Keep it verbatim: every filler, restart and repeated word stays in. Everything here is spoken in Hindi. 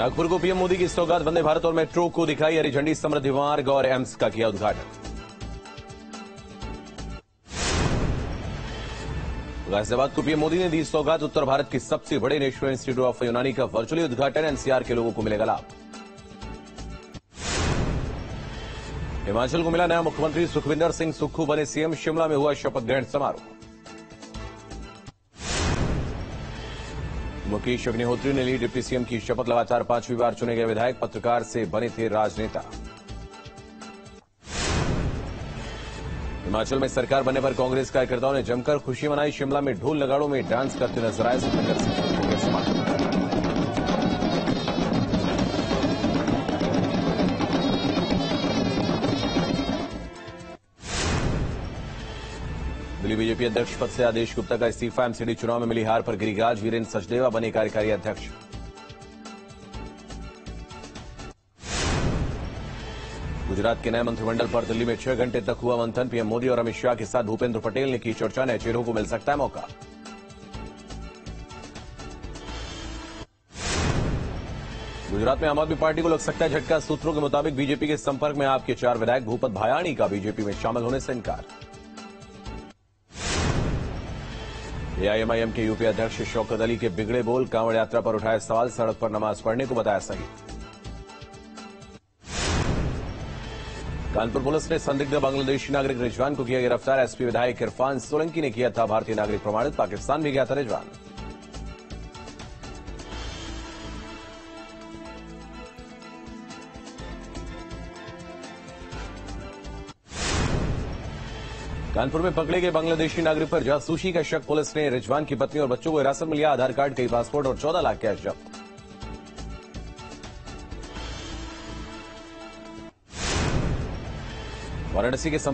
नागपुर को पीएम मोदी की सौगात, वंदे भारत और मेट्रो को दिखाई हरी झंडी। समृद्धि मार्ग और एम्स का किया उद्घाटन। गाजियाबाद को पीएम मोदी ने दी सौगात, उत्तर भारत की सबसे बड़े नेशनल इंस्टीट्यूट ऑफ यूनानी का वर्चुअली उद्घाटन। एनसीआर के लोगों को मिलेगा लाभ। हिमाचल को मिला नया मुख्यमंत्री, सुखविंदर सिंह सुक्खू बने सीएम। शिमला में हुआ शपथ ग्रहण समारोह। मुकेश अग्निहोत्री ने ली डिप्टी सीएम की शपथ। लगातार पांचवीं बार चुने गए विधायक, पत्रकार से बने थे राजनेता। हिमाचल में सरकार बनने पर कांग्रेस कार्यकर्ताओं ने जमकर खुशी मनाई। शिमला में ढोल नगाड़ों में डांस करते नजर आए सुखविंदर सिंह सुक्खू के समर्थन। दिल्ली बीजेपी अध्यक्ष पद से आदेश गुप्ता का इस्तीफा। एमसीडी चुनाव में मिली हार पर गिरिराज वीरेंद्र सचदेवा बने कार्यकारी अध्यक्ष। गुजरात के नए मंत्रिमंडल पर दिल्ली में छह घंटे तक हुआ मंथन। पीएम मोदी और अमित शाह के साथ भूपेंद्र पटेल ने की चर्चा। नए चेहरों को मिल सकता है मौका। गुजरात में आम आदमी पार्टी को लग सकता है झटका। सूत्रों के मुताबिक बीजेपी के संपर्क में आपके चार विधायक। भूपत भायाणी का बीजेपी में शामिल होने से इनकार। एआईएमआईएम के यूपी अध्यक्ष शौकत अली के बिगड़े बोल। कांवड़ यात्रा पर उठाया सवाल, सड़क पर नमाज पढ़ने को बताया सही। कानपुर पुलिस ने संदिग्ध बांग्लादेशी नागरिक रिजवान को किया गिरफ्तार। एसपी विधायक इरफान सोलंकी ने किया था भारतीय नागरिक प्रमाणित। पाकिस्तान भी गया था रिजवान। कानपुर में पकड़े गए बांग्लादेशी नागरिक पर जासूसी का शक। पुलिस ने रिजवान की पत्नी और बच्चों को हिरासत में लिया। आधार कार्ड, कई पासपोर्ट और चौदह लाख कैश जब्त। वाराणसी के